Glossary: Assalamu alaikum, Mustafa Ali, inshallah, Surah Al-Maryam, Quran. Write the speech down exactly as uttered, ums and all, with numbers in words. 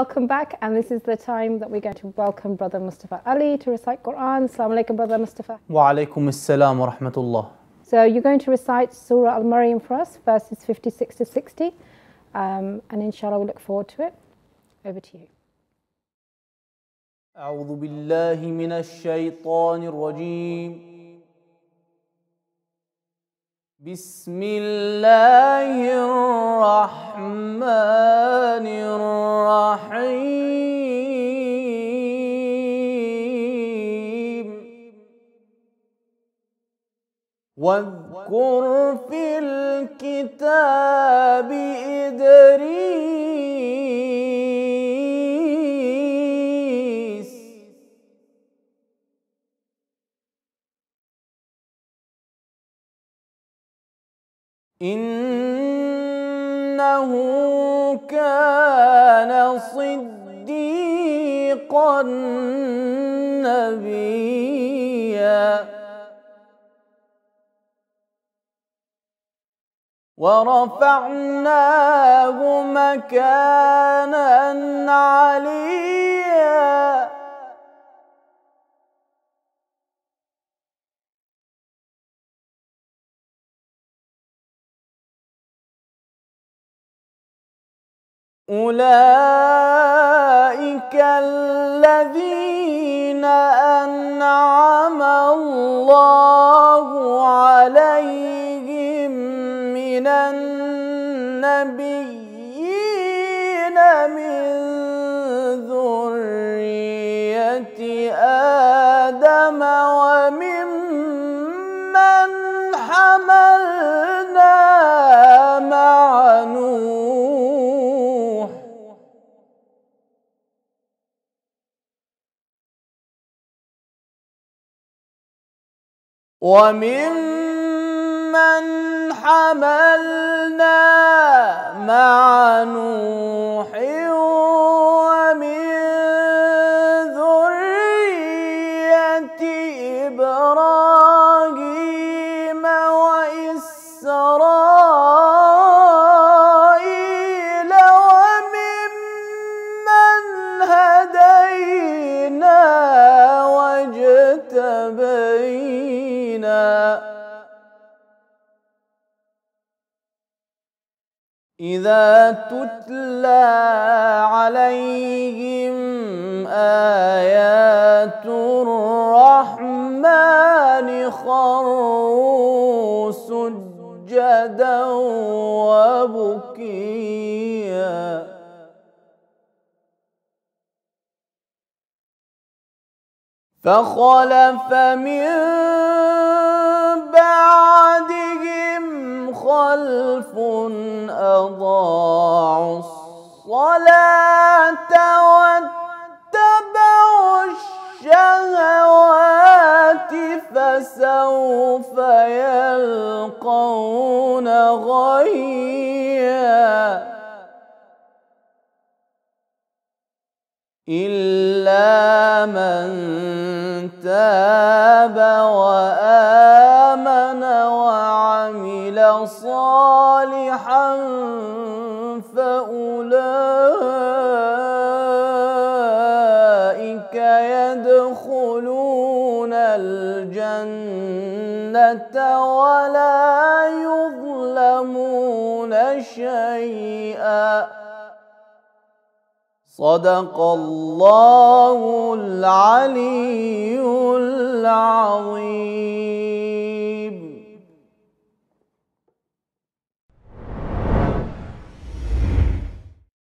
Welcome back, and this is the time that we're going to welcome Brother Mustafa Ali to recite Quran. Assalamu alaikum, Brother Mustafa. Wa alaikum assalam wa rahmatullah. So you're going to recite Surah Al-Maryam for us, verses fifty-six to sixty, um, and inshallah we look forward to it. Over to you. أعوذ بالله من الشيطان الرجيم. بسم الله الرحمن الرحيم. واذكر في الكتاب إدريس إنه كان صديقا نبيا ورفعناه مكانا عليا أولئك الذين أنعم الله عليهم من النبيين من ذرية آدم وممن حملنا مع نوح وَمِمَّنْ حَمَلْنَا مَعَ نُوحٍ وَمِنْ ذُرِّيَّةِ إِبْرَاهِيمَ وَإِسْرَائِيلَ وَمِمَّنْ هَدَيْنَا وَاجْتَبَيْنَا إذا تتلى عليهم آيات الرحمن خروا سجدا وبكيا فخلف من بعدهم خلف أضاعوا الصلاة واتبعوا الشهوات فسوف يلقون غيا إلا من تاب وآمن وعمل صالحا فأولئك يدخلون الجنة ولا يظلمون شيئا صدق الله العلي العظيم.